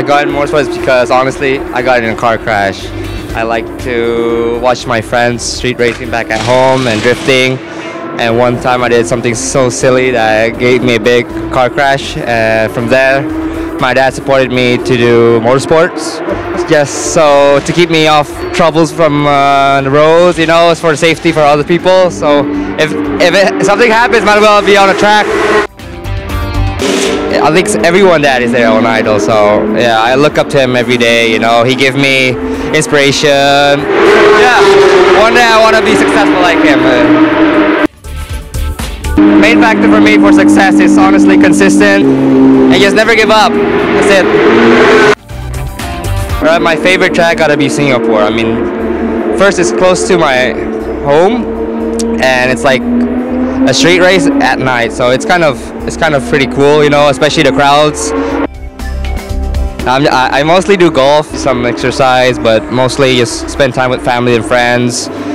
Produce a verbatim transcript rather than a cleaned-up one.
I got in motorsports because honestly, I got in a car crash. I like to watch my friends street racing back at home and drifting. And one time I did something so silly that gave me a big car crash. And from there, my dad supported me to do motorsports. Just so to keep me off troubles from uh, the roads, you know, it's for safety for other people. So if, if it, something happens, might as well be on a track. I think everyone that is their own idol, so yeah, I look up to him every day, you know, he gives me inspiration. Yeah, one day I want to be successful like him. The main factor for me for success is honestly consistent and just never give up. That's it. Right, my favorite track gotta be Singapore. I mean, first it's close to my home and it's like a street race at night, so it's kind of it's kind of pretty cool, you know, especially the crowds. I'm, I, I mostly do golf, some exercise, but mostly just spend time with family and friends.